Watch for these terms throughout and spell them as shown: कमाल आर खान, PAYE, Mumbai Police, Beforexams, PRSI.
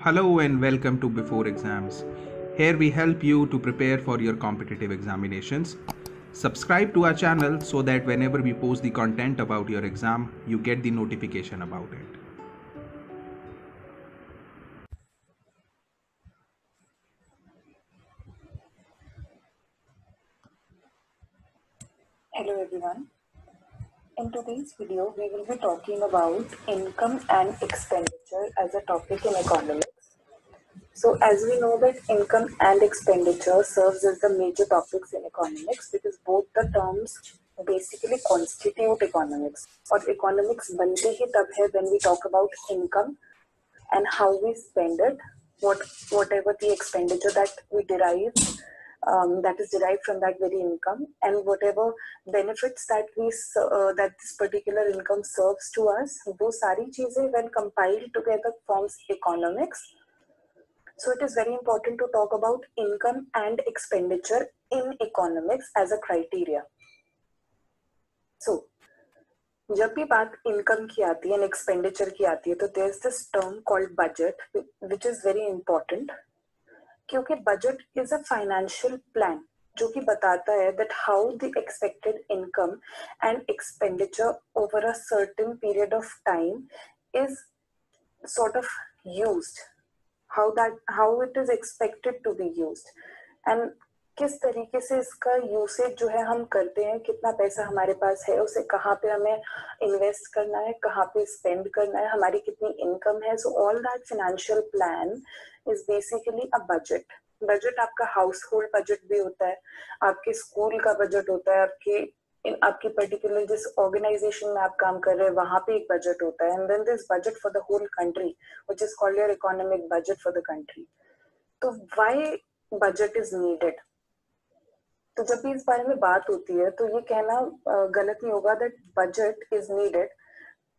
Hello and welcome to Before Exams. Here we help you to prepare for your competitive examinations. Subscribe to our channel so that whenever we post the content about your exam, you get the notification about it. Hello everyone. In today's video, we will be talking about income and expenditure as a topic in economics. So as we know that income and expenditure serves as the major topics in economics because both the terms basically constitute economics. और economics बनते ही तब है when we talk about income and how we spend it, whatever the expenditure that we derive, that is derived from that very income, and whatever benefits that this particular income serves to us. वो सारी चीजें when compiled together forms economics. So it is very important to talk about income and expenditure in economics as a criteria. So, जब भी बात income की आती है and expenditure की आती है, तो there is this term called budget, which is very important, क्योंकि budget is a financial plan, जो कि बताता है that how the expected income and expenditure over a certain period of time is sort of used. How it is expected to be used and किस तरीके से इसका usage जो है हम करते हैं, कितना पैसा हमारे पास है, उसे कहाँ पे हमें इन्वेस्ट करना है, कहाँ पे स्पेंड करना है, हमारी कितनी इनकम है. So all that financial plan is basically a budget. Budget आपका हाउस होल्ड बजट भी होता है, आपके स्कूल का बजट होता है, आपकी पर्टिकुलर जिस ऑर्गेनाइजेशन में आप काम कर रहे हैं वहां पे एक बजट होता है. And then this budget for the whole country which is called your economic budget for the country. तो व्हाई बजट इज नीडेड? तो जब भी इस बारे में बात होती है तो ये कहना गलत नहीं होगा that budget is needed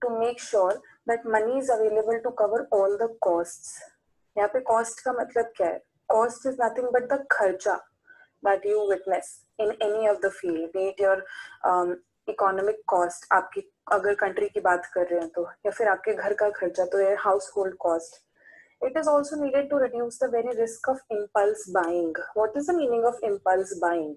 to make sure that money is available to cover all the costs. यहाँ पे कॉस्ट का मतलब क्या है? Cost is nothing but the खर्चा that you witness in any of the field, be it your economic cost, आपकी अगर country की बात कर रहे हैं तो, या फिर आपके घर का खर्चा, तो ये household cost. It is also needed to reduce the very risk of impulse buying. What is the meaning of impulse buying?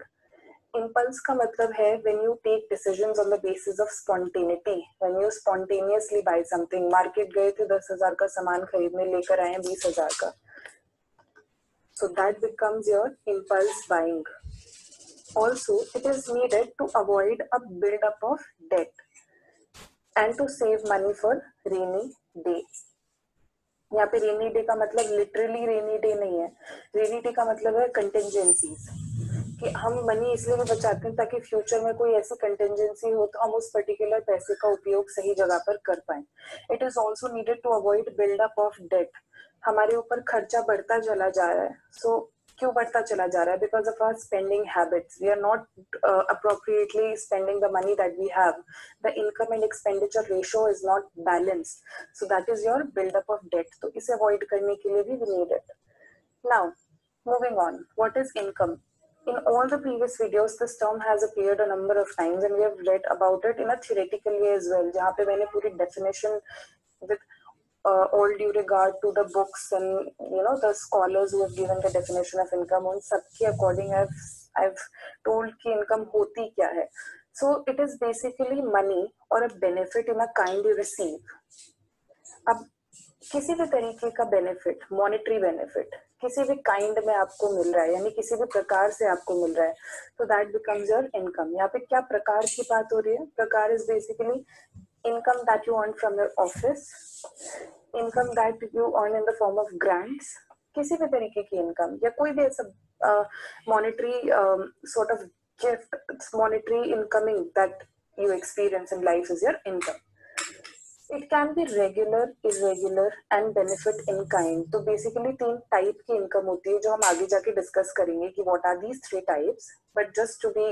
Impulse का मतलब है when you take decisions on the basis of spontaneity, when you spontaneously buy something. Market गए थे 10,000 का सामान खरीदने, लेकर आए 20,000 का. So that becomes your impulse buying. Also, it is needed to avoid a build-up of debt and to save money for rainy day. यहाँ पे rainy day का मतलब literally rainy day नहीं है. Rainy day का मतलब है contingencies, कि हम money इसलिए भी बचाते हैं ताकि future में कोई ऐसी contingency हो तो हम उस particular पैसे का उपयोग सही जगह पर कर पाएं. It is also needed to avoid build-up of debt. हमारे ऊपर खर्चा बढ़ता चला जा रहा है. सो क्यों बढ़ता चला जा रहा है? Because of our spending habits. We are not appropriately spending the money that we have. The income and expenditure ratio is not balanced. So that is your buildup of debt. तो इसे अवॉइड करने के लिए भी we need it. Now moving on, what is income? In all the previous videos, this term has appeared a number of times and we have read about it in a theoretical way as well, जहाँ पे मैंने पूरी definition with all due regard to the books and the scholars who have given the definition of income. उन सबके according I've told कि income होती क्या है. So it is basically money or a benefit in a kind you receive. अब किसी भी तरीके का benefit, monetary benefit, किसी भी kind में आपको मिल रहा है, यानी किसी भी प्रकार से आपको मिल रहा है, तो that becomes your income. यहाँ पे क्या प्रकार की बात हो रही है? प्रकार is basically income that you earn from your office, income that you earn in the form of grants, किसी भी तरीके की income या कोई भी ऐसा monetary sort of gift, monetary incoming that you experience in life is your income. It can be regular, irregular and benefit in kind. तो basically 3 type की income होती है जो हम आगे जाके discuss करेंगे कि what are these 3 types. But just to be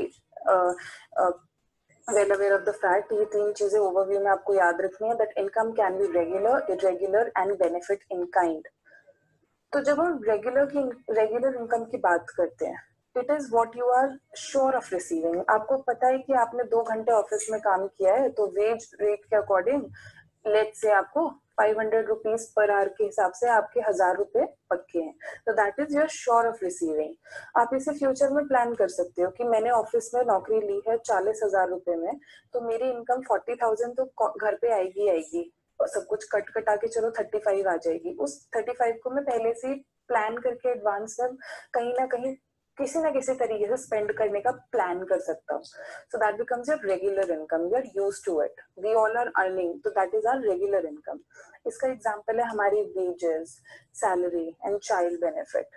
well aware of the fact, ये 3 चीजें ओवरव्यू में आपको याद रखनी है. That income can be regular, irregular and benefit in kind. तो जब हम रेगुलर इनकम की बात करते हैं it is what you are sure of receiving. आपको पता है कि आपने 2 घंटे ऑफिस में काम किया है, तो वेज रेट के अकॉर्डिंग लेट्स से आपको 500 रुपीज पर आवर के हिसाब से आपके 1000 रुपए पक्के हैं, तो that is your sure of receiving. आप इसे फ्यूचर में प्लान कर सकते हो कि मैंने ऑफिस में नौकरी ली है 40,000 रुपए में, तो मेरी इनकम 40,000 तो घर पे आएगी आएगी, और सब कुछ कट कटा के चलो 35 आ जाएगी. उस 35 को मैं पहले से प्लान करके एडवांस में कहीं ना कहीं किसी ना किसी तरीके से स्पेंड करने का प्लान कर सकता हूँ. So that becomes your regular income. You are used to it. We all are earning, तो that is our regular income. इसका एग्जांपल है हमारी wages, salary and child benefit.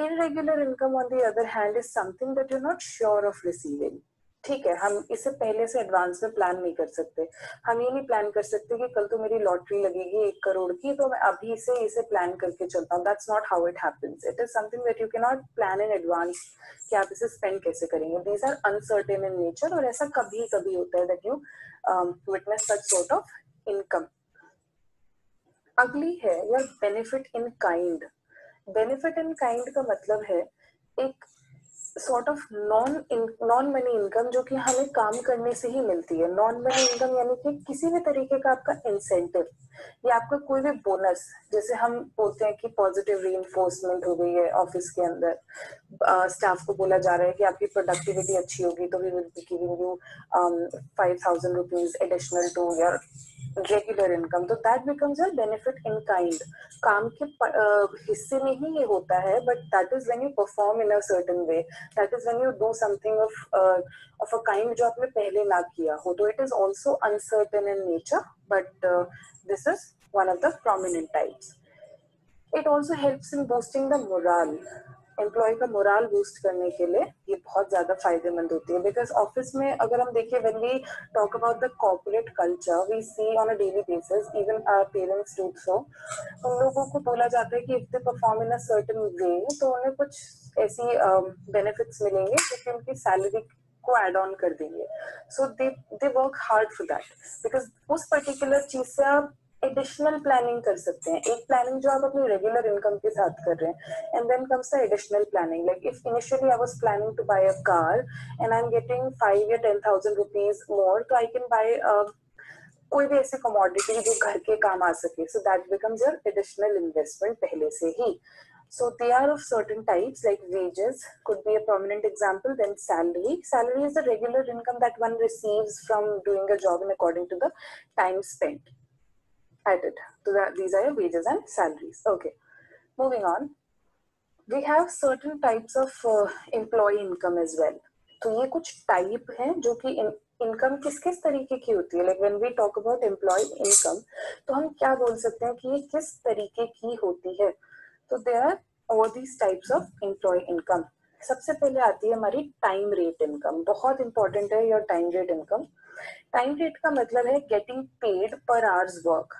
Irregular income on the other hand is something that you are not sure of receiving. ठीक है, हम इसे पहले से एडवांस में प्लान नहीं कर सकते. हम ये नहीं प्लान कर सकते कि कल तो मेरी लॉटरी लगेगी 1 करोड़ की, तो मैं अभी से इसे प्लान करके चलता हूँ. That's not how it happens. It is something that you can not plan in advance कि आप इसे स्पेंड कैसे करेंगे. These are uncertain in nature, और ऐसा कभी कभी होता है that you witness such sort of income. अगली है your benefit in kind. Benefit in kind का मतलब है एक sort of non money income जो कि हमें काम करने से ही मिलती है. नॉन मनी इनकम यानी कि किसी भी तरीके का आपका इंसेंटिव या आपका कोई भी बोनस, जैसे हम बोलते हैं कि पॉजिटिव रीइंफोर्समेंट हो गई है ऑफिस के अंदर. स्टाफ को बोला जा रहा है कि आपकी प्रोडक्टिविटी अच्छी होगी तो we will be giving you 5,000 rupees additional to your regular income. तो that becomes your benefit in kind. काम के हिस्से में ही ये होता है, but that is when you perform in a certain way. That is when you do something of a kind जो आपने पहले ना किया हो. तो it is also uncertain in nature, but this is one of the prominent types. It also helps in boosting the morale. Employ का morale boost करने के लिए ये बहुत ज्यादा फायदेमंद होती है, बिकॉज ऑफिस में अगर हम देखें, when we talk about the corporate culture we see on a daily basis, even our parents do so. उन लोगों को बोला जाता है कि if they perform in a certain way तो उन्हें कुछ ऐसी बेनिफिट्स मिलेंगे क्योंकि उनकी सैलरी को एड ऑन कर देंगे. So they work hard for that, because उस पर्टिकुलर चीज से आप एडिशनल प्लानिंग कर सकते हैं. एक प्लानिंग जो आप अपनी रेगुलर इनकम के साथ कर रहे हैं, and then comes the additional planning. Like if initially I was planning to buy a car and I am getting 5,000 या 10,000 रुपीज मोर, तो आई कैन बाय कोई भी ऐसी कमोडिटी जो घर के काम आ सके. So that becomes your additional investment पहले से ही. So they are of certain types, like wages could be a prominent example. Then salary. Salary is the regular income that one receives from doing a job, and according to the time spent at it. So that these are your wages and salaries. Okay, moving on. We have certain types of employee income as well. So ये कुछ type हैं जो कि income किस किस तरीके की होती है. Like when we talk about employ income, तो हम क्या बोल सकते हैं कि ये किस तरीके की होती है. तो there are all these types of employ income. सबसे पहले आती है हमारी टाइम रेट इनकम. बहुत इंपॉर्टेंट है your time rate income. Time rate का मतलब है getting paid per hours work.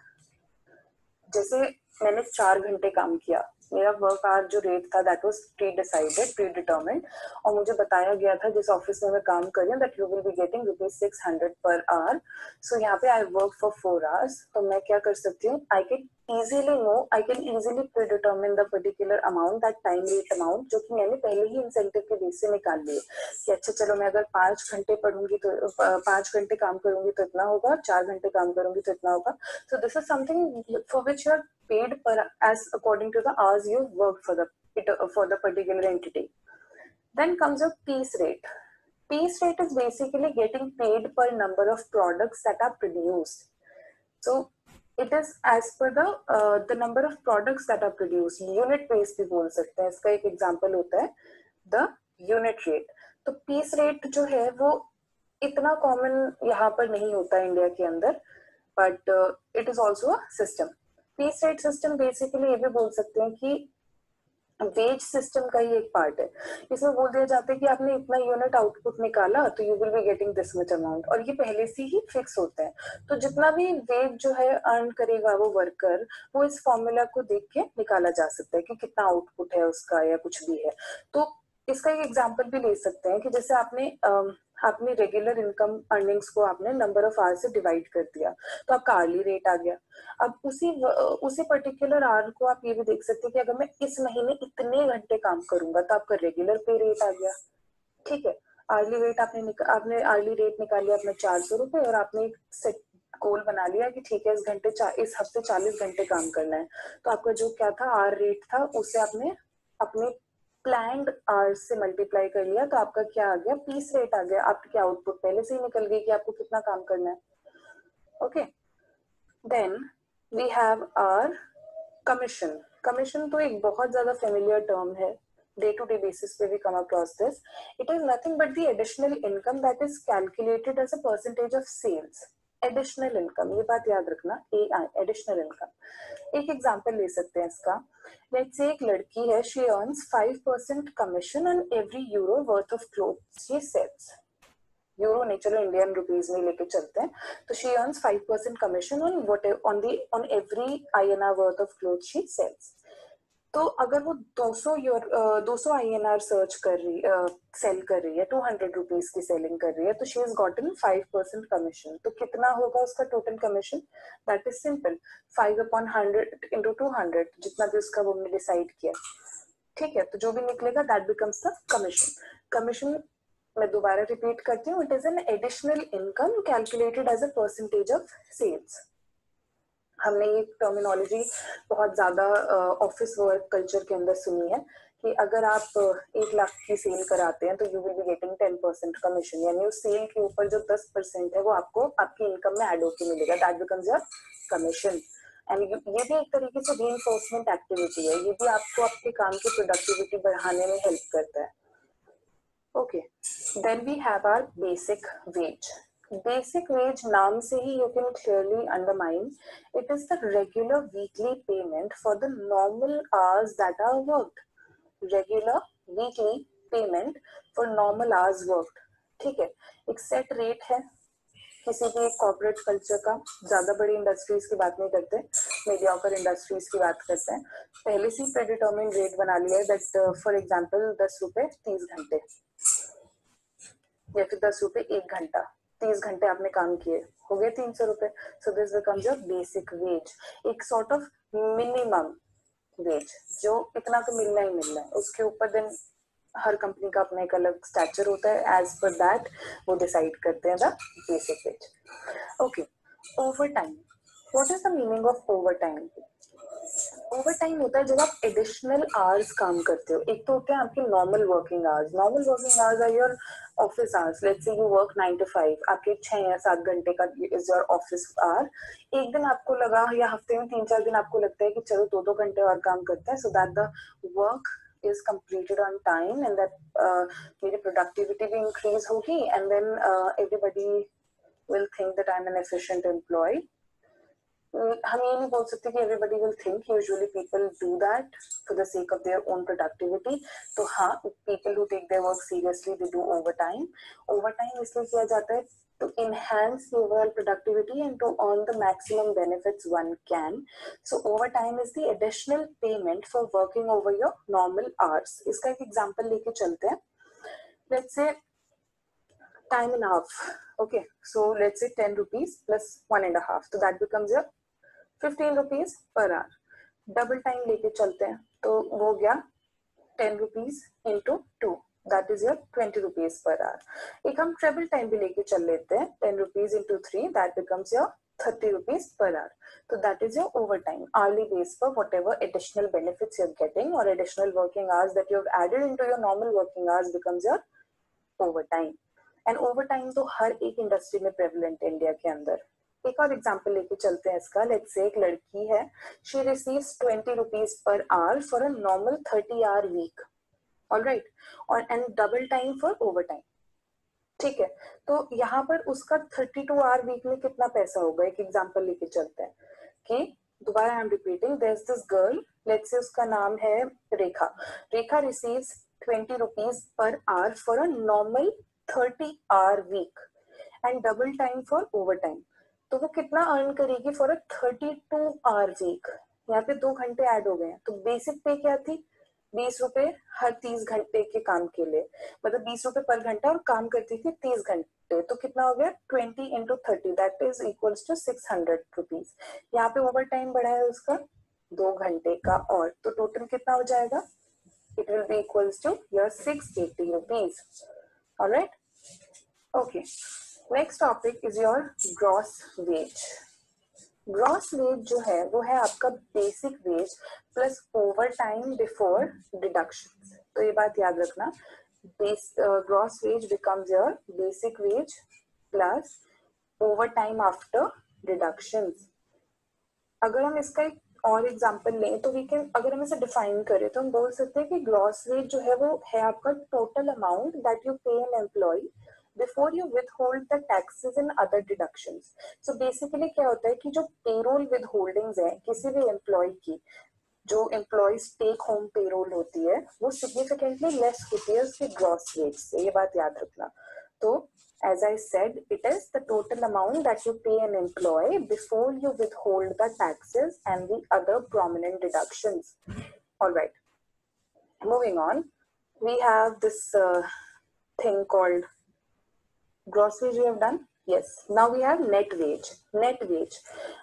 जैसे मैंने 4 घंटे काम किया, मेरा वर्क आवर जो रेट था दैट वाज प्रीडिसाइडेड, प्रीडिटर्मिन्ड, और मुझे बताया गया था जिस ऑफिस में मैं काम कर रही हूँ that you will be getting ₹600 per hour. So यहाँ पे आई वर्क फॉर 4 आवर्स, तो मैं क्या कर सकती हूँ, I can easily predetermine the particular amount, that time rate amount, जो कि मैंने पहले ही इंसेंटिव के बेस से निकाल लिए कि अच्छा चलो मैं अगर 5 घंटे पढ़ूंगी तो 5 घंटे काम करूंगी तो इतना होगा, और 4 घंटे काम करूंगी तो इतना होगा. So this is something for which you are paid per as according to the hours you work for the particular entity. Then comes your piece rate. Piece rate is basically getting paid per number of products that are produced. So it is as per the number of products that are produced. Unit based भी बोल सकते हैं. इसका एक example होता है the unit rate. तो piece rate जो है वो इतना common यहाँ पर नहीं होता इंडिया के अंदर, but it is also a system. Piece rate system basically ये भी बोल सकते हैं कि वेज सिस्टम का ही एक पार्ट है. इसमें बोल दिया जाता है कि आपने इतना यूनिट आउटपुट निकाला तो you will be getting this much amount, और ये पहले से ही फिक्स होता है. तो जितना भी वेज जो है अर्न करेगा वो वर्कर, वो इस फॉर्मूला को देख के निकाला जा सकता है कि कितना आउटपुट है उसका या कुछ भी है. तो इसका एक एग्जाम्पल भी ले सकते हैं कि जैसे आपने आपने रेगुलर इनकम अर्निंग्स को आपने नंबर ऑफ आवर से डिवाइड कर दिया तो आपका आर्ली रेट आ गया। अब उसी पर्टिकुलर आवर को आप ये भी देख सकते हैं कि अगर मैं इस महीने इतने घंटे काम करूंगा तो आपका रेगुलर पे रेट आ गया। ठीक है, आर्ली रेट आपने आर्ली रेट निकाल लिया अपना 400 रुपए और आपने एक सेट गोल बना लिया कि ठीक है इस हफ्ते 40 घंटे काम करना है, तो आपका जो क्या था आर रेट था उसे आपने अपने प्लान्ड आवर्स से मल्टीप्लाई कर लिया तो आपका क्या आ गया, पीस रेट आ गया। आपकी आउटपुट पहले से ही निकल गई कि आपको कितना काम करना है। Okay, then we have our commission. Commission तो एक बहुत ज्यादा फेमिलियर टर्म है, डे टू डे बेसिस पे भी come across this. It is nothing but the additional income that is calculated as a percentage of sales. Additional income, ये बात याद रखना, एआई एडिशनल इनकम। एक एग्जांपल ले सकते हैं इसका। लेट्स से एक लड़की है, she earns 5% commission on every euro worth of clothes she sells. Euro नहीं, चलो इंडियन रुपीज में लेके चलते हैं। तो she earns 5% commission on every INR worth of clothes she sells. तो अगर वो 200 INR सर्च कर रही सेल कर रही है, 200 रुपीज की सेलिंग कर रही है, तो शी इज गॉटन 5% कमीशन। तो कितना होगा उसका total commission? That is simple, 5/100 × 200, जितना भी उसका वो हमने डिसाइड किया। ठीक है, तो जो भी निकलेगा that becomes the commission. Commission मैं दोबारा रिपीट करती हूँ, it is an additional income calculated as a percentage of sales. हमने ये टर्मिनोलॉजी बहुत ज्यादा ऑफिस वर्क कल्चर के अंदर सुनी है कि अगर आप 1 लाख की सेल कराते हैं तो you will be getting 10% commission, यानी उस सेल के ऊपर जो 10% है वो आपको आपकी इनकम में ऐड होकर मिलेगा, that becomes your commission. And ये भी एक तरीके से रीइंफोर्समेंट एक्टिविटी है, ये भी आपको आपके काम की प्रोडक्टिविटी बढ़ाने में हेल्प करता है। Okay, then we have our basic wage. Basic wage नाम से ही you can clearly undermine it is the regular weekly payment for the normal hours that are worked. Regular weekly payment for normal hours worked. ठीक है, एक set rate है किसी भी corporate culture का, ज्यादा बड़ी इंडस्ट्रीज की बात नहीं करते, मीडियाकर इंडस्ट्रीज की बात करते हैं। पहले से ही प्रेडिटर्मिन्ड रेट बना लिया है दैट फॉर एग्जाम्पल 10 रुपए 30 घंटे या फिर 10 रुपए 1 घंटा। 30 घंटे आपने काम किए, हो गए 300 रुपए। So this becomes your basic wage, एक सॉर्ट ऑफ मिनिमम वेज, जो इतना तो मिलना ही मिलना है। उसके ऊपर देन हर कंपनी का अपना एक अलग स्टैचर होता है, एज पर दैट वो डिसाइड करते हैं the basic wage. Okay, over time. What is the meaning of over time? Over time होता है जब आप एडिशनल आवर्स काम करते हो। एक तो होते हैं आपके normal working hours. Normal working hours are your office hours. Let's say you work 9 to 5, आपके 6 या 7 घंटे का इज योर ऑफिस आवर। एक दिन आपको लगा या हफ्ते में 3-4 दिन आपको लगता है कि चलो 2-2 घंटे और काम करते हैं, so that the work is completed on time and that मेरी productivity भी increase होगी and then everybody will think that I'm an efficient employee. हम ये नहीं बोल सकते कि everybody will think, usually people do that for the sake of their own productivity. तो हाँ, people who take their work seriously they do overtime. Overtime इसलिए किया जाता है to enhance the overall productivity and to earn the maximum benefits one can. So overtime is the additional payment for working over your normal hours. इसका एक example लेके चलते हैं. Let's say time and a half. Okay, so let's say 10 rupees plus 1.5, so that becomes your 15 rupees per hour. Double time लेके चलते हैं, तो वो हो गया 10 rupees into 2. That is your 20 rupees per hour. एक हम ट्रेवल टाइम भी लेके चल लेते हैं, 10 rupees into 3, that becomes your 30 rupees per hour. So that is your overtime, hourly base for whatever additional benefits you're getting or additional working hours that you've added into your normal working hours becomes your overtime. And overtime तो हर एक industry में prevalent है India के अंदर। एक और example लेके चलते हैं इसका। लेट्स से एक लड़की है, she receives 20 rupees per hour for a normal 30-hour week. All right, and double time for overtime. ठीक है, तो यहाँ पर उसका 32 आवर वीक में कितना पैसा होगा? एक एग्जाम्पल लेके चलते हैं कि दोबारा I am repeating, there is this girl, let's say उसका नाम है Rekha. Rekha receives 20 rupees per hour for a normal 30 hour week and double time for overtime. तो वो कितना अर्न करेगी फॉर अ 32 आवर वीक? यहाँ पे 2 घंटे ऐड हो गए हैं। तो बेसिक पे क्या थी? 20 रुपए हर 30 घंटे के काम के लिए, मतलब 20 रुपए पर घंटा, और काम करती थी 30 घंटे, तो कितना हो गया 20 into 30, that is equals to 600 rupees. यहाँ पे ओवर टाइम बढ़ा है उसका 2 घंटे का, और तो टोटल कितना हो जाएगा, it will be equals to your 680 rupees. Alright, okay, next topic is your gross wage. Gross wage जो है वो है आपका basic wage plus over time before deduction. तो ये बात याद रखना, gross wage becomes your basic wage plus over time after deduction. अगर हम इसका एक और एग्जाम्पल लें तो वी कैन, अगर हम इसे डिफाइन करें तो हम बोल सकते हैं कि ग्रॉस वेज जो है वो है आपका total amount that you pay an employ Before you withhold the taxes and other deductions. So basically क्या होता है कि जो payroll withholdings है किसी भी एम्प्लॉय की, जो एम्प्लॉयज टेक होम पेरोल होती है वो significantly less होती है उसके gross wage से, ये बात याद रखना। तो as I said, it is the total amount that you pay an employee before you withhold the taxes and the other prominent deductions. All right, moving on, we have this thing called gross wage we have done. Yes, now we have net wage. Net wage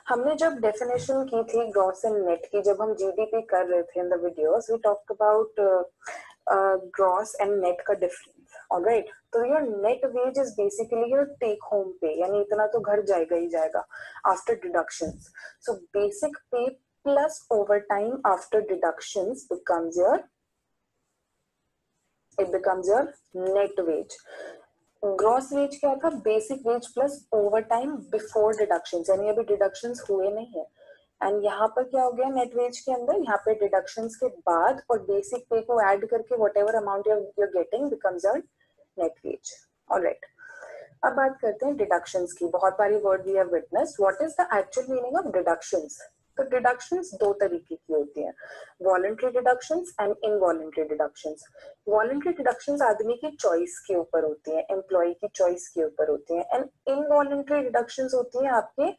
हमने जब definition की थी gross and net की, जब हम GDP कर रहे थे in the videos, we talked about gross and net का difference. All right, तो your net wage is basically your take home pay, यानी इतना तो घर जाएगा ही जाएगा after deductions. So basic pay plus overtime after deductions becomes your, it becomes your net wage. Gross wage क्या था, basic wage plus over time before deductions, यानी अभी डिडक्शंस हुए नहीं है। एंड यहाँ पर क्या हो गया नेट वेज के अंदर, यहाँ पे डिडक्शंस के बाद और बेसिक पे को ऐड करके whatever amount you are getting becomes your net wage. Alright, अब बात करते हैं डिडक्शंस की। बहुत सारी word we have witnessed, what is the actual meaning of deductions. तो डिडक्शंस दो तरीके की होती हैं, voluntary deductions and involuntary deductions. Voluntary deductions आदमी की चॉइस के ऊपर होती हैं, एम्प्लॉय की चॉइस के ऊपर होती हैं, एंड इनवॉलंटरी डिडक्शंस होती हैं आपके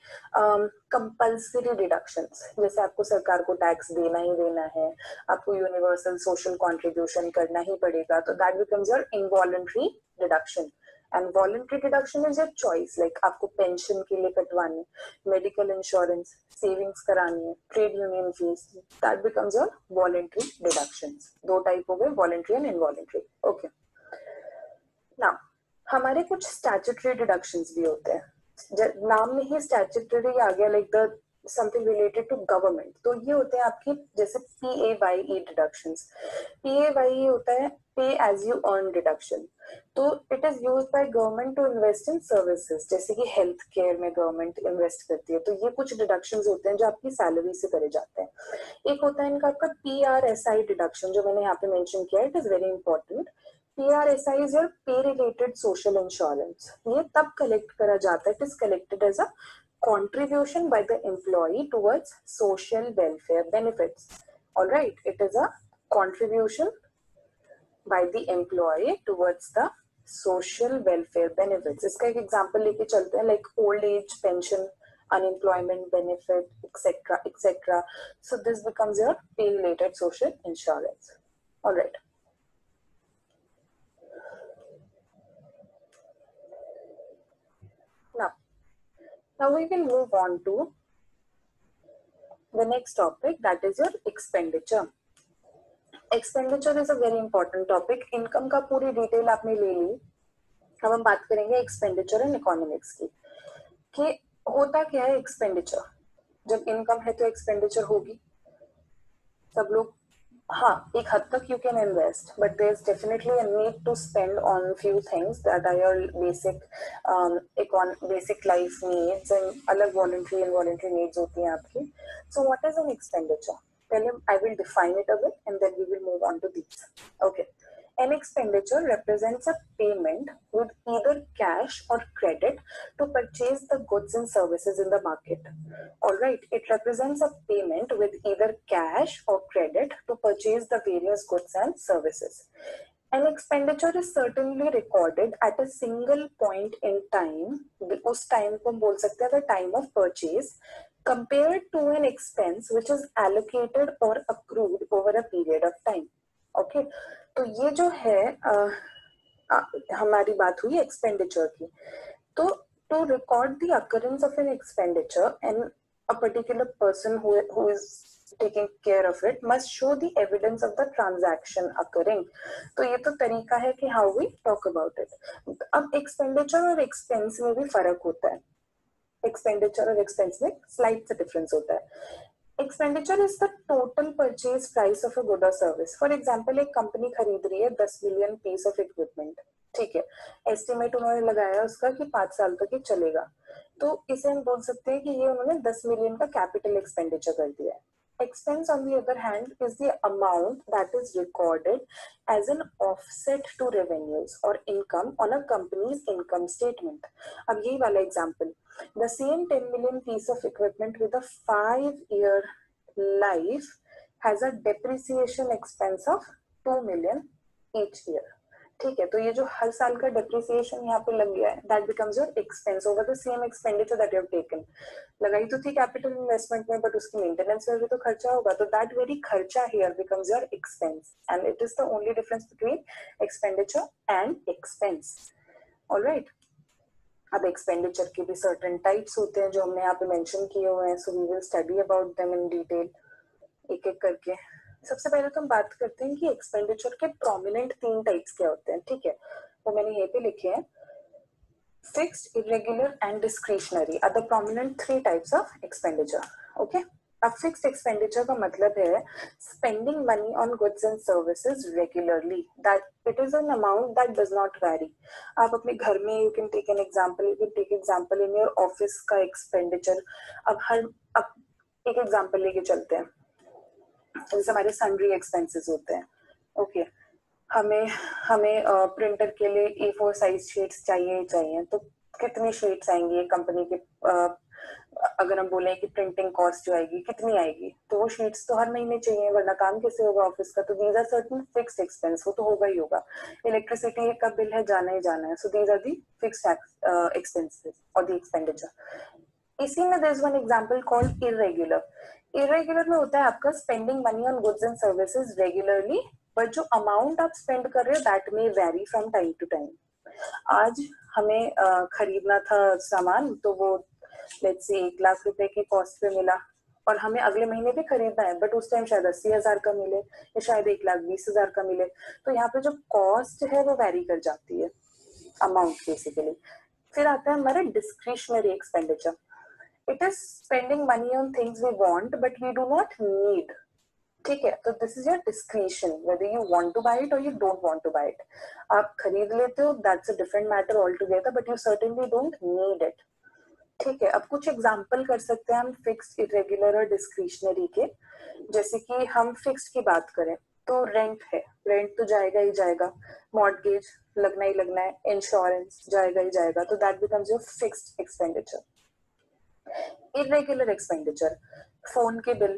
कंपल्सरी डिडक्शंस, जैसे आपको सरकार को टैक्स देना ही देना है, आपको यूनिवर्सल सोशल कॉन्ट्रीब्यूशन करना ही पड़ेगा, तो that becomes your involuntary deduction. And voluntary deduction is your choice, like आपको पेंशन के लिए कटवानी, मेडिकल इंश्योरेंस, सेविंग्स करानी है, trade union fees, that becomes your voluntary deductions. दो टाइप हो गए, voluntary and involuntary. Okay, now हमारे कुछ स्टैट्यूटरी डिडक्शंस भी होते हैं, नाम में ही स्टैट्यूटरी आ गया, like the something related to government. तो ये होते हैं आपके जैसे PAYE डिडक्शंस। PAYE होता है pay as you earn deduction, तो it is used by government to invest in services, जैसे कि हेल्थ केयर में गवर्नमेंट इन्वेस्ट करती है। तो ये कुछ डिडक्शंस होते हैं जो आपकी सैलरी से करे जाते हैं। एक होता है इनका आपका PRSI डिडक्शन, जो मैंने यहाँ पे मेंशन किया, it is very important. PRSI is your pay related social insurance, ये तब कलेक्ट करा जाता है, it is collected as a contribution by the employee towards social welfare benefits. All right, it is a contribution by the employee towards the social welfare benefits. इसका एक example लेके चलते हैं, like old age pension, unemployment benefit, etc., etc. So this becomes your pay-related social insurance. All right. Now we will move on to the next topic, that is your expenditure. Expenditure is a very important topic. Income का पूरी detail आपने ले ली, अब हम बात करेंगे expenditure and economics की, कि होता क्या है expenditure। जब income है तो expenditure होगी, सब लोग, हाँ एक हद तक you can invest, but there is definitely a need to spend on few things that are your basic basic life needs, and अलग voluntary and involuntary needs होती हैं आपकी। So what is an expenditure? Tell him I will define it a bit, and then we will move on to these. Okay, an expenditure represents a payment with either cash or credit to purchase the goods and services in the market. All right, it represents a payment with either cash or credit to purchase the various goods and services. An expenditure is certainly recorded at a single point in time, उस time को हम बोल सकते हैं the time of purchase, compared to an expense which is allocated or accrued over a period of time. Okay, तो ये जो है हमारी बात हुई एक्सपेंडिचर की. तो to record the occurrence of an expenditure and a particular person who is taking care of it must show the evidence of the transaction occurring. तो ये तो तरीका है कि how we talk about it. अब expenditure और expense में भी फर्क होता है. Expenditure और expense में slight सा difference होता है. Expenditure is the total purchase price of a good or service. For example, एक कंपनी खरीद रही है 10 million piece of equipment. ठीक है, एस्टिमेट उन्होंने लगाया उसका कि 5 साल तक ये चलेगा. तो इसे हम बोल सकते हैं कि ये उन्होंने 10 मिलियन का कैपिटल एक्सपेंडिचर कर दिया है. Expense on the other hand is the amount that is recorded as an offset to revenues और income on a company's income statement. अब यही वाला example, the same 10 million piece of equipment with a 5-year life has a depreciation expense of 2 million each year. ठीक है, तो ये जो हर साल का डेप्रिसिएशन यहाँ पे लग गया है, that becomes your expense over the same expenditure that you have taken. लगाई तो थी कैपिटल इन्वेस्टमेंट में, बट उसकी मेंटेनेंस में भी तो खर्चा होगा, तो दैट वेरी खर्चा here becomes your expense and it is the only difference between expenditure and expense. Alright, अब एक्सपेंडिचर के भी सर्टेन टाइप्स होते हैं जो हमने यहाँ पे मेंशन किए हुए हैं, so we will study about them in detail एक एक करके. सबसे पहले तो हम बात करते हैं कि एक्सपेंडिचर के प्रोमिनेंट 3 टाइप्स क्या होते हैं. ठीक है, वो मैंने ये भी लिखे हैं, fixed, irregular and discretionary are the prominent 3 types of expenditure. Okay, अब फिक्स्ड एक्सपेंडिचर का मतलब है spending money on goods and services regularly, that it is an amount that does not vary. आप अपने घर में, you can take an example, you can take example in your office का expenditure. अब एक एग्जांपल लेके चलते हैं, जैसे हमारे सन्ड्री एक्सपेंसेस होते हैं. ओके, हमें प्रिंटर के लिए A4 साइज शीट्स चाहिए, तो कितनी शीट्स आएंगी कंपनी के, अगर हम बोले कि प्रिंटिंग कॉस्ट जो आएगी कितनी आएगी, तो वो शीट्स तो हर महीने चाहिए वरना काम कैसे होगा ऑफिस का. तो these are certain fixed expense, वो तो होगा ही होगा. इलेक्ट्रिसिटी का बिल है, जाना ही जाना है, so these are the fixed expenses और दी एक्सपेंडिचर. इसी में there is one example called irregular. Irregular में होता है आपका spending money on goods and services regularly, but जो अमाउंट आप स्पेंड कर रहे हो that may vary from time to time. आज हमें खरीदना था सामान, तो वो लेट्स से 1 लाख रुपए की कॉस्ट पे मिला और हमें अगले महीने भी खरीदना है, बट उस टाइम शायद 80,000 का मिले या शायद 1,20,000 का मिले. तो यहाँ पे जो कॉस्ट है वो वेरी कर जाती है अमाउंट बेसिकली. फिर आता है हमारा discretionary expenditure. It is spending money on things we want but we do not need. ठीक है, तो this is your discretion whether you want to buy it or you don't want to buy it. आप खरीद लेते हो, that's a different matter altogether, but you certainly don't need it. ठीक है, अब कुछ एग्जाम्पल कर सकते हैं हम फिक्स्ड, इरेगुलर और डिस्क्रिशनरी के. जैसे कि हम फिक्स्ड की बात करें तो रेंट है, रेंट तो जाएगा ही जाएगा, मॉर्गेज लगना ही लगना है, इंश्योरेंस जाएगा ही जाएगा, तो that becomes your fixed expenditure. Irregular expenditure, phone के बिल,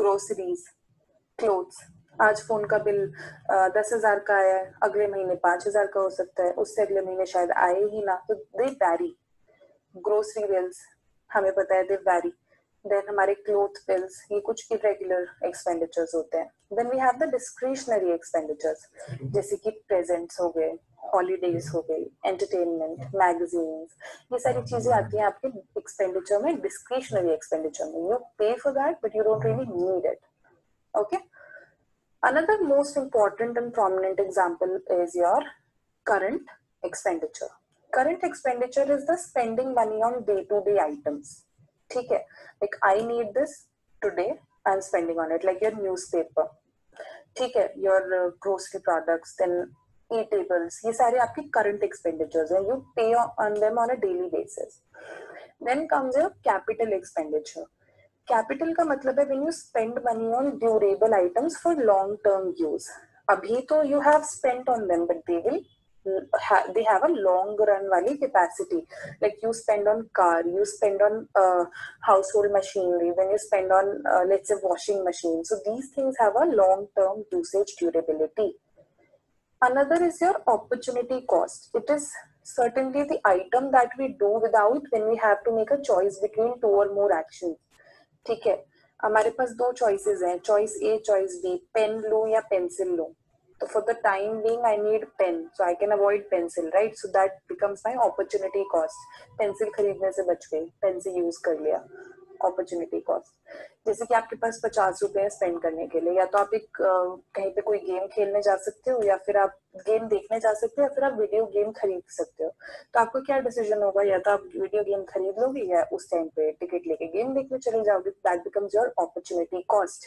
ग्रोसरीज, क्लोथ्स. आज फोन का बिल 10,000 का आया है, अगले महीने 5,000 का हो सकता है, उससे अगले महीने शायद आए ही ना, तो दे वैरी. ग्रोसरी बिल्स हमें पता है दे वैरी. देन हमारे क्लोथ बिल्स, ये कुछ इरेगुलर एक्सपेंडिचर्स होते हैं. Then we have the discretionary expenditures, जैसे कि प्रेजेंट्स हो गए, हॉलीडेज हो गई, एंटरटेनमेंट, मैगजीन्स, ये सारी चीजें आती हैं आपके एक्सपेंडिचर में, डिस्क्रिशनरी एक्सपेंडिचर में. You pay for that but you don't really need it. Okay, another most important and prominent example is your current expenditure. Current expenditure is the spending money on day to day items. ठीक है, like I need this today, I am spending on it, like your newspaper. ठीक है, your grocery products, then ई-टेबल्स, ये सारे आपके current expenditures हैं, you pay on them on a daily basis. Then comes your capital expenditure. Capital का मतलब है when you spend money on durable items for long term use. अभी तो you have spent on them but they will they have a long run wali capacity, like you spend on car, you spend on household machinery, when you spend on let's say washing machine, so these things have a long term usage durability. Another is your opportunity cost. It is certainly the item that we do without when we have to make a choice between 2 or more actions. ठीक है, हमारे पास दो choices हैं, choice A choice B, pen लो या pencil लो. तो for the time being I need pen, so I can avoid pencil, right. So that becomes my opportunity cost. Pencil खरीदने से बच गई, पेंसिल यूज कर लिया, अपॉर्चुनिटी कॉस्ट. जैसे कि आपके पास 50 रुपए स्पेंड करने के लिए, या तो आप एक कहीं पे कोई गेम खेलने जा सकते हो, या फिर आप गेम देखने जा सकते हो, या फिर आप वीडियो गेम खरीद सकते हो. तो आपको क्या डिसीजन होगा, या तो आप वीडियो गेम खरीद लोगे या उस टाइम पे टिकट लेके गेम देखने चले जाओगे. That becomes your opportunity cost.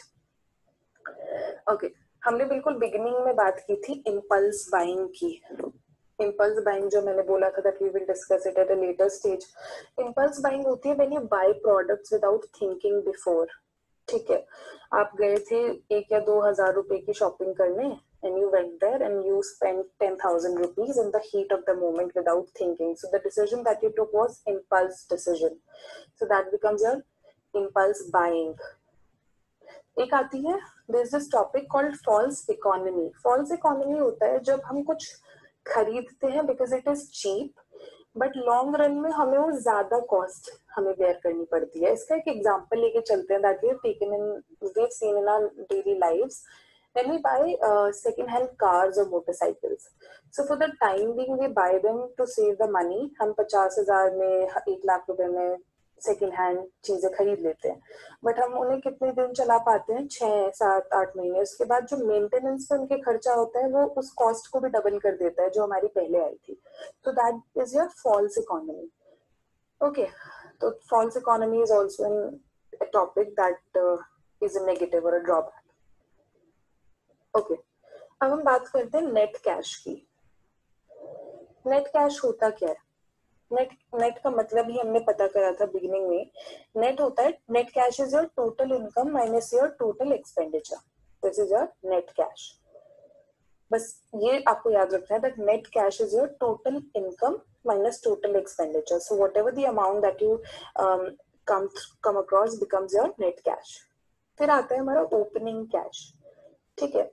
Okay, हमने बिल्कुल बिगिनिंग में बात की थी इम्पल्स बाइंग की. इम्पल्स बाइंग जो मैंने बोला था that we will discuss it at a later stage. Impulse buying होती है when you buy products without thinking before. ठीक है, आप गए थे 1 या 2 हजार रुपए की शॉपिंग करने and you went there and you spent 10,000 rupees in the heat of the moment without thinking. So the decision that you took was impulse decision. So that becomes your impulse buying. एक आती है, there's this topic called false economy. False economy होता है जब हम कुछ खरीदते हैं because it is cheap, but long run में हमें वो ज्यादा कॉस्ट हमें बेयर करनी पड़ती है. इसका एक एग्जांपल लेके चलते हैं that we have taken in, we have seen in our daily lives when we buy second hand cars or motorcycles. So for the time being we buy them to save the money. हम 50,000 में 1 लाख रुपए में second hand चीजें खरीद लेते हैं, but हम उन्हें कितने दिन चला पाते हैं, 6, 7, 8 महीने. उसके बाद जो मेंटेनेंस पे उनके खर्चा होता है वो उस कॉस्ट को भी डबल कर देता है जो हमारी पहले आई थी. तो that is your false economy. Okay, तो false economy is also an topic that is a negative और अ ड्रॉबैक. ओके, अब हम बात करते हैं नेट कैश की. नेट कैश होता क्या है? नेट का मतलब ही हमने पता करा था बिगिनिंग में. नेट होता है, net cash is your total income minus your total expenditure. This is your net cash. बस ये आपको याद रखना है that net cash is your total income minus total expenditure. So whatever the amount that you come across becomes your net cash. फिर आता है हमारा ओपनिंग कैश. ठीक है,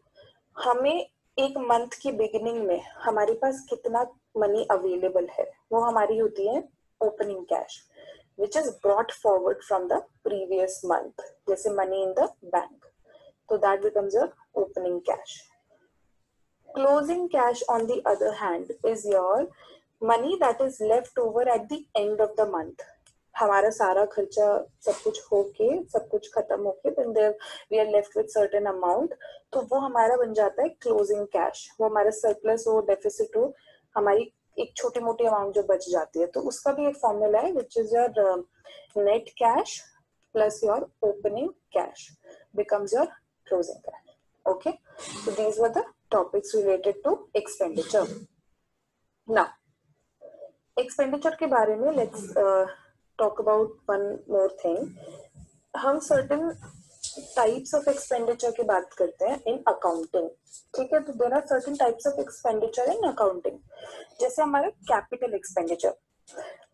हमें एक मंथ की बिगिनिंग में हमारे पास कितना मनी अवेलेबल है वो हमारी होती है opening cash, which is brought forward from the previous month, जैसे मनी इन द बैंक. तो that becomes your opening cash. Closing cash on the other hand is your money that is left over at the end of the month. हमारा सारा खर्चा सब कुछ खत्म होके then there we are left with certain amount, तो वो हमारा बन जाता है क्लोजिंग कैश. वो हमारा सरप्लस हो, डेफिसिट हो, हमारी एक छोटी मोटी अमाउंट जो बच जाती है. तो उसका भी एक फॉर्मूला है which is your net cash plus your opening cash becomes your closing cash. Okay, so these were the topics related to expenditure. Now expenditure के बारे में let's talk about one more thing. हम certain types of expenditure की बात करते हैं in accounting. ठीक है, तो there are certain types of expenditure in accounting. जैसे हमारा capital expenditure.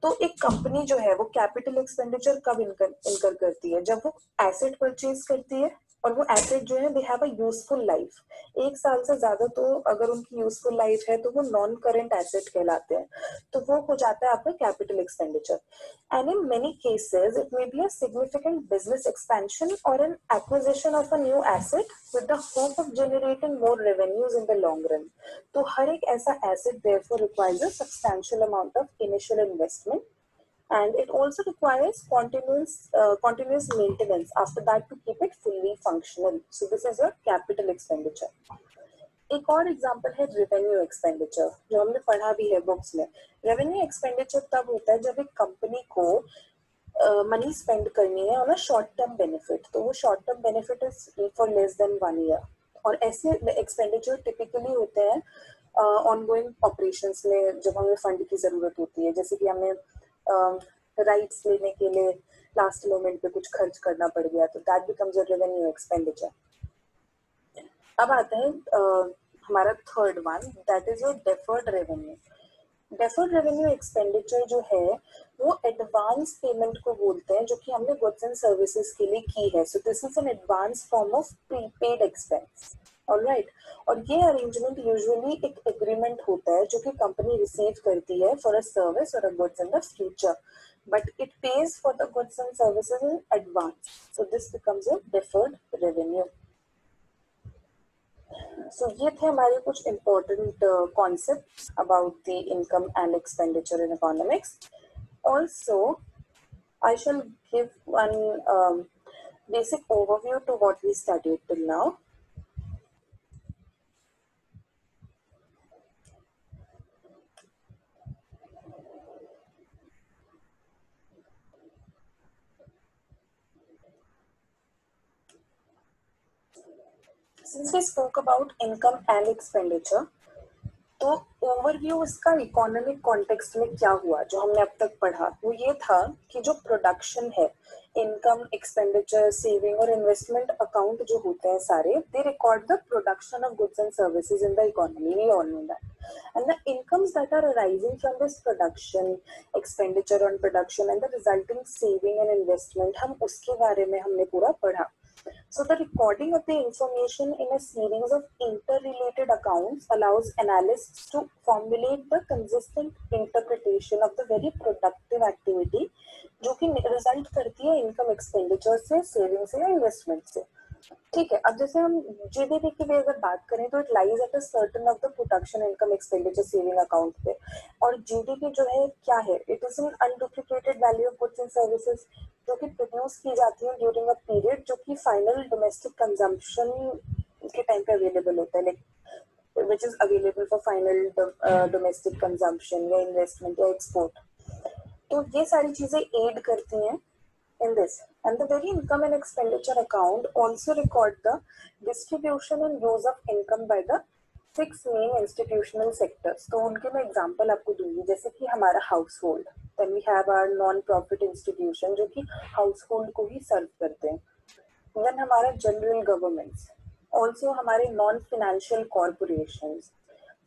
तो एक कंपनी जो है वो capital expenditure कब incur करती है, जब वो asset purchase करती है और वो एसेट जो है they have a useful life. 1 साल से ज्यादा तो अगर उनकी यूजफुल लाइफ है तो वो नॉन करेंट एसेट कहलाते हैं. तो वो हो जाता है आपका capital expenditure. And in many cases it may be a significant business expansion और an acquisition of a new asset with the hope of generating more revenues in the long run. तो हर एक ऐसा asset therefore requires a substantial amount of initial investment. And it also requires continuous maintenance after that to keep it fully functional. So this is your capital expenditure. एक और example है revenue expenditure, जो हमने पढ़ा भी है books में. Revenue expenditure तब होता है जब एक company को money spend करनी है on a short term benefit. तो वो short term benefit is for less than 1 year. और ऐसे expenditure typically होते हैं ongoing operations में जब हमें fund की जरूरत होती है, जैसे कि हमें राइट्स लेने के लिए लास्ट मोमेंट पे कुछ खर्च करना पड़ गया. तो that becomes your revenue expenditure. अब आता है हमारा third one that is your deferred revenue. Deferred revenue expenditure जो है वो एडवांस पेमेंट को बोलते हैं जो कि हमने गुड्स एंड सर्विसेज के लिए की है. So this is an advance form of prepaid expense. Alright. और ये अरेंजमेंट यूजुअली एक एग्रीमेंट होता है जो कि कंपनी रिसीव करती है फॉर अ सर्विस और a goods in the future, but it pays for the goods and services in advance, so this becomes a deferred revenue. सो ये थे हमारे कुछ important concepts about the income and expenditure in economics. Also, I shall give one basic overview to what we studied till now. Since we spoke about income and expenditure, तो overview इसका economic context में क्या हुआ जो हमने अब तक पढ़ा वो ये था कि जो प्रोडक्शन है, इनकम, एक्सपेंडिचर, सेविंग और इन्वेस्टमेंट अकाउंट जो होते हैं सारे, they record the production of goods and services in the economy, we all know that, and the incomes that are arising from this production, expenditure on production and the resulting saving and investment, हम उसके बारे में हमने पूरा पढ़ा। So the recording of the information in a series of interrelated accounts allows analysts to formulate the consistent interpretation of the very productive activity जो कि result करती है इनकम, एक्सपेंडिचर से, सेविंग से या इन्वेस्टमेंट से। ठीक है, अब जैसे हम जीडीपी की भी अगर बात करें तो it lies at a certain of the production, income, expenditure, saving account पे, और जीडीपी जो है क्या है, it is an unduplicated value of goods and services जो कि प्रोड्यूस की जाती है ड्यूरिंग अ पीरियड जो कि फाइनल डोमेस्टिक कंजम्पशन के टाइम पे अवेलेबल होता है, like which is available for final domestic consumption या इन्वेस्टमेंट या एक्सपोर्ट। तो ये सारी चीजें ऐड करती हैं in this, and the very income and expenditure account also record the distribution and use of income by the six main institutional sectors. तो उनके मैं example आपको दूंगी, जैसे कि हमारा household, then we have our non-profit institution जो कि household को ही serve करते हैं, then हमारा general governments, also हमारे non-financial corporations,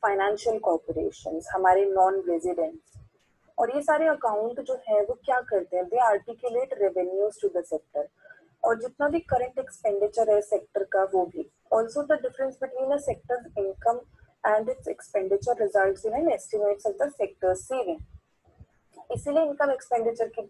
financial corporations, हमारे non-residents, और ये सारे अकाउंट जो है वो क्या करते हैं, they articulate revenues to the sector, और जितना भी करंट एक्सपेंडिचर है सेक्टर का वो भी। Also the difference between a sector's income and its expenditure results in an estimates of the sector saving. इसीलिए इनकम एक्सपेंडिचर की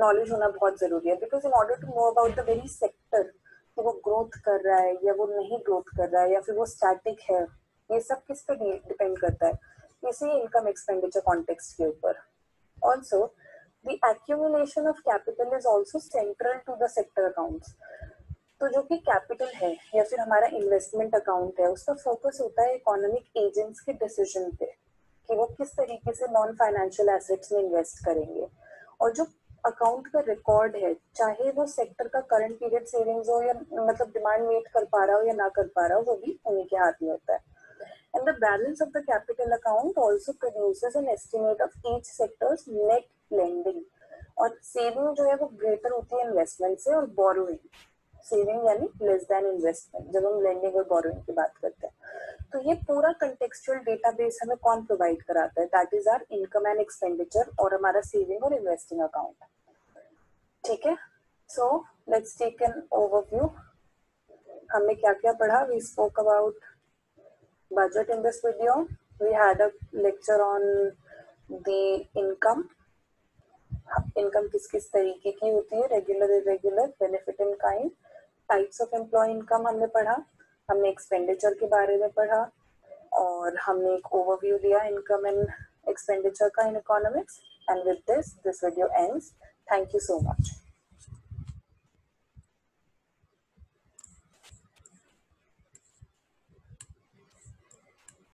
नॉलेज होना बहुत जरूरी है, because in order to know about the very sector कि वो ग्रोथ कर रहा है या वो नहीं ग्रोथ कर रहा है या फिर वो स्टैटिक है, ये सब किस पे डिपेंड करता है, इसी इनकम एक्सपेंडिचर कॉन्टेक्स्ट के ऊपर। Also the accumulation of capital is also central to the sector accounts, तो जो कि कैपिटल है या फिर हमारा इन्वेस्टमेंट अकाउंट है उसका फोकस होता है इकोनॉमिक एजेंट्स के डिसीजन पे कि वो किस तरीके से नॉन फाइनेंशियल एसेट्स में इन्वेस्ट करेंगे। और जो अकाउंट का रिकॉर्ड है, चाहे वो सेक्टर का करंट पीरियड सेविंग्स हो या मतलब डिमांड मीट कर पा रहा हो या ना कर पा रहा हो, वो भी उन्हीं के हाथ में होता है। And the balance of the capital account also produces an estimate of each sector's net lending. और saving जो है वो greater होती है investment से, और borrowing, saving यानी less than investment जब हम lending और borrowing की बात करते हैं। तो ये पूरा contextual database हमें कौन provide कराता है, that is our income and expenditure और हमारा saving और investing account। ठीक है, so let's take an overview, हमने क्या क्या पढ़ा। We spoke about budget in this video, we had a lecture on the income किस किस तरीके की होती है, regular, irregular, benefit in kind, types of employee income हमने पढ़ा, हमने expenditure के बारे में पढ़ा, और हमने एक overview दिया income and expenditure का in economics, and with this video ends. Thank you so much.